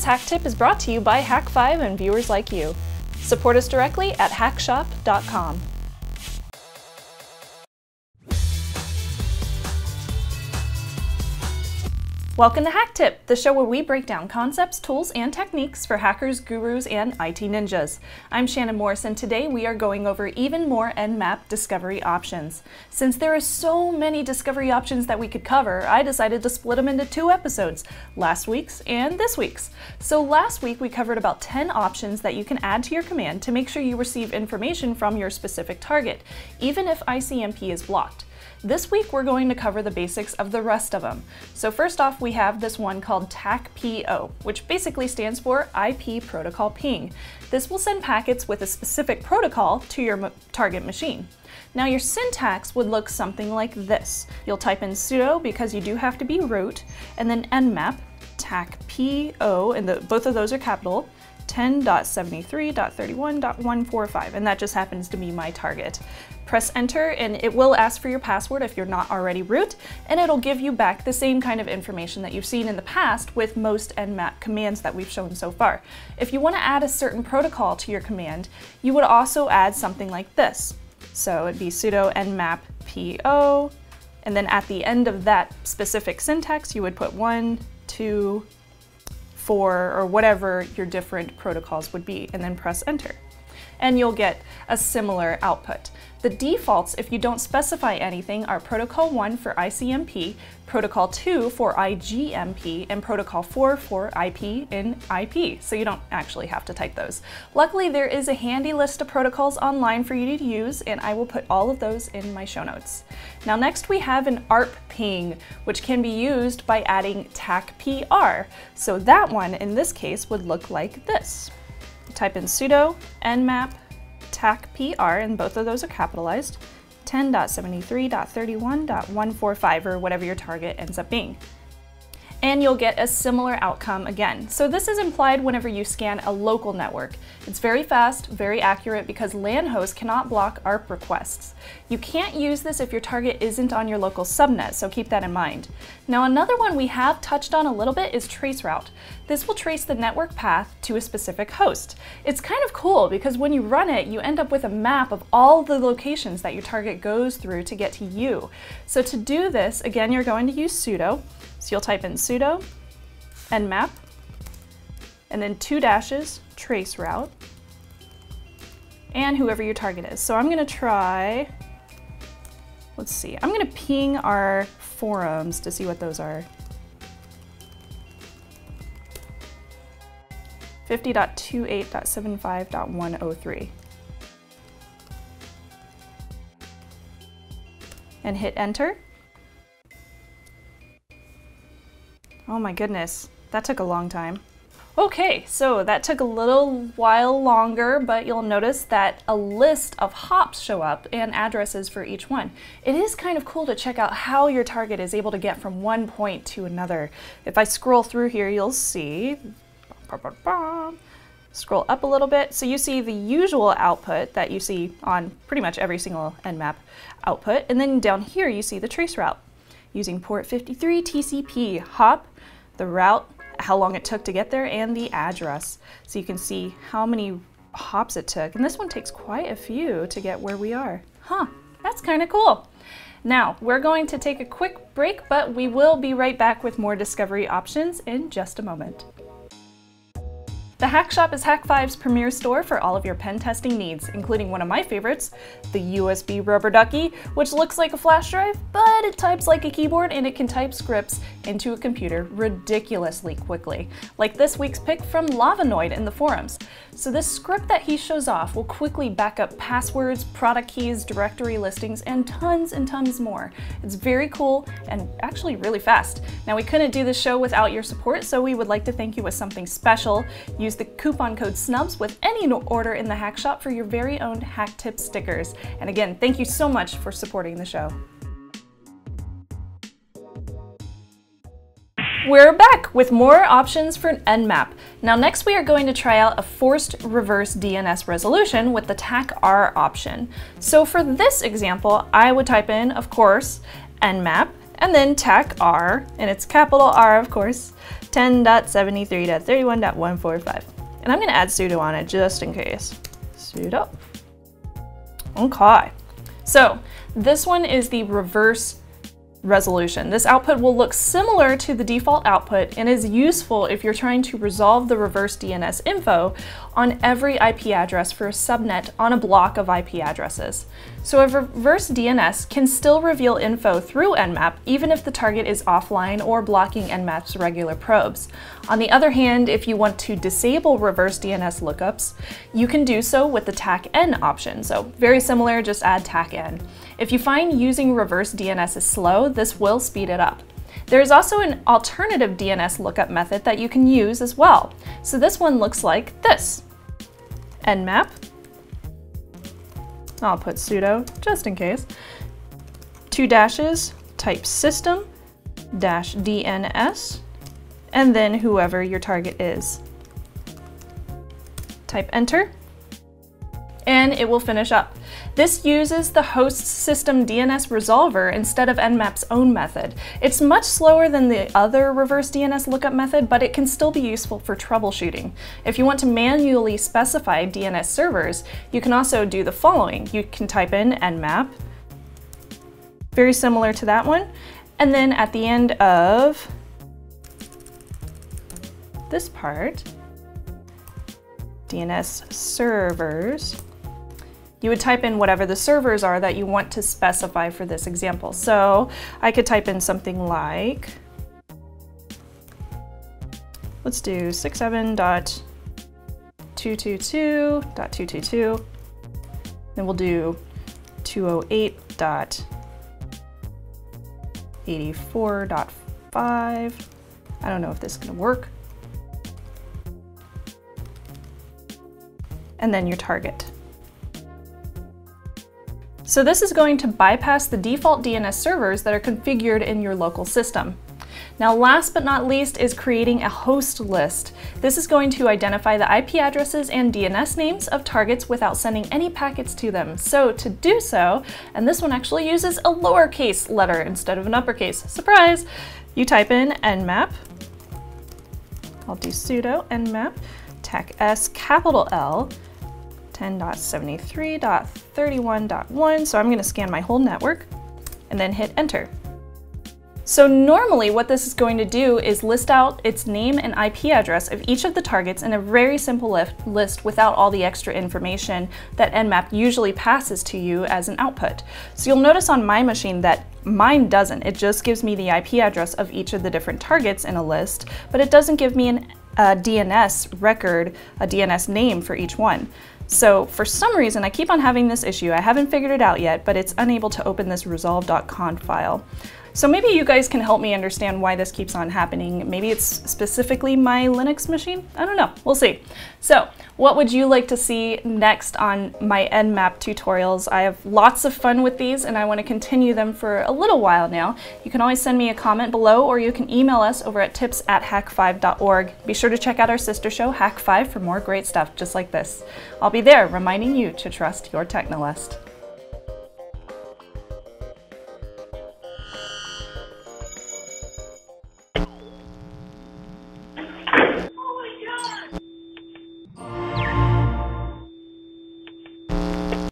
This HakTip is brought to you by Hak5 and viewers like you. Support us directly at HakShop.com. Welcome to HakTip, the show where we break down concepts, tools, and techniques for hackers, gurus, and IT ninjas. I'm Shannon Morse, and today we are going over even more nmap discovery options. Since there are so many discovery options that we could cover, I decided to split them into two episodes, last week's and this week's. So last week we covered about 10 options that you can add to your command to make sure you receive information from your specific target, even if ICMP is blocked. This week we're going to cover the basics of the rest of them. So first off, we have this one called TAC-PO, which basically stands for IP protocol ping. This will send packets with a specific protocol to your target machine. Now your syntax would look something like this. You'll type in sudo, because you do have to be root, and then nmap, TAC-PO, and both of those are capital, 10.73.31.145, and that just happens to be my target. Press enter and it will ask for your password if you're not already root, and it'll give you back the same kind of information that you've seen in the past with most nmap commands that we've shown so far. If you want to add a certain protocol to your command, you would also add something like this. So it'd be sudo nmap po, and then at the end of that specific syntax you would put 1, 2, 4, or whatever your different protocols would be, and then press enter. And you'll get a similar output. The defaults, if you don't specify anything, are Protocol 1 for ICMP, Protocol 2 for IGMP, and Protocol 4 for IP-in-IP, so you don't actually have to type those. Luckily, there is a handy list of protocols online for you to use, and I will put all of those in my show notes. Now next we have an ARP ping, which can be used by adding TAC-PR. So that one, in this case, would look like this. Type in sudo nmap TAC-PR, and both of those are capitalized, 10.73.31.145, or whatever your target ends up being. And you'll get a similar outcome again. So this is implied whenever you scan a local network. It's very fast, very accurate, because LAN hosts cannot block ARP requests. You can't use this if your target isn't on your local subnet, so keep that in mind. Now another one we have touched on a little bit is traceroute. This will trace the network path to a specific host. It's kind of cool because when you run it, you end up with a map of all the locations that your target goes through to get to you. So to do this, again, you're going to use sudo. So you'll type in sudo nmap, and then 2 dashes, traceroute, and whoever your target is. So I'm going to try, let's see, I'm going to ping our forums to see what those are. 50.28.75.103, and hit enter. Oh my goodness, that took a long time. Okay, so that took a little while longer, but you'll notice that a list of hops show up and addresses for each one. It is kind of cool to check out how your target is able to get from one point to another. If I scroll through here, you'll see, scroll up a little bit, so you see the usual output that you see on pretty much every single nmap output, and then down here you see the traceroute. Using port 53 TCP, hop, the route, how long it took to get there, and the address. So you can see how many hops it took. And this one takes quite a few to get where we are. Huh, that's kind of cool. Now, we're going to take a quick break, but we will be right back with more discovery options in just a moment. The HakShop is Hak5's premier store for all of your pen testing needs, including one of my favorites, the USB rubber ducky, which looks like a flash drive, but it types like a keyboard, and it can type scripts into a computer ridiculously quickly, like this week's pick from LavaNoid in the forums. So this script that he shows off will quickly back up passwords, product keys, directory listings, and tons more. It's very cool and actually really fast. Now we couldn't do this show without your support, so we would like to thank you with something special. Use the coupon code SNUBS with any order in the HakShop for your very own HakTip stickers. And again, thank you so much for supporting the show. We're back with more options for nmap. Now next we are going to try out a forced reverse DNS resolution with the TAC-R option. So for this example, I would type in, of course, nmap, and then TAC-R, and it's capital R of course, 10.73.31.145. And I'm going to add sudo on it just in case. Sudo. Okay. So this one is the reverse resolution. This output will look similar to the default output and is useful if you're trying to resolve the reverse DNS info on every IP address for a subnet on a block of IP addresses. So a reverse DNS can still reveal info through nmap even if the target is offline or blocking nmap's regular probes. On the other hand, if you want to disable reverse DNS lookups, you can do so with the -n option. So very similar, just add -n. If you find using reverse DNS is slow, this will speed it up. There is also an alternative DNS lookup method that you can use as well. So this one looks like this. Nmap, I'll put sudo just in case, : type system -dns, and then whoever your target is. Type enter, and it will finish up. This uses the host system DNS resolver instead of nmap's own method. It's much slower than the other reverse DNS lookup method, but it can still be useful for troubleshooting. If you want to manually specify DNS servers, you can also do the following. You can type in nmap, very similar to that one, and then at the end of this part, DNS servers, you would type in whatever the servers are that you want to specify for this example. So I could type in something like, let's do 67.222.222, then we'll do 208.84.5. I don't know if this is going to work. And then your target. So this is going to bypass the default DNS servers that are configured in your local system. Now, last but not least is creating a host list. This is going to identify the IP addresses and DNS names of targets without sending any packets to them. So to do so, and this one actually uses a lowercase letter instead of an uppercase, surprise, you type in nmap, I'll do sudo nmap, -s capital L, 10.73.31.1, so I'm going to scan my whole network, and then hit enter. So normally what this is going to do is list out its name and IP address of each of the targets in a very simple list without all the extra information that nmap usually passes to you as an output. So you'll notice on my machine that mine doesn't. It just gives me the IP address of each of the different targets in a list, but it doesn't give me a DNS record, a DNS name for each one. So for some reason, I keep on having this issue. I haven't figured it out yet, but it's unable to open this resolve.conf file. So maybe you guys can help me understand why this keeps on happening. Maybe it's specifically my Linux machine? I don't know. We'll see. So what would you like to see next on my nmap tutorials? I have lots of fun with these, and I want to continue them for a little while now. You can always send me a comment below, or you can email us over at tips@hak5.org. Be sure to check out our sister show, Hak5, for more great stuff just like this. I'll be there reminding you to trust your Technolust.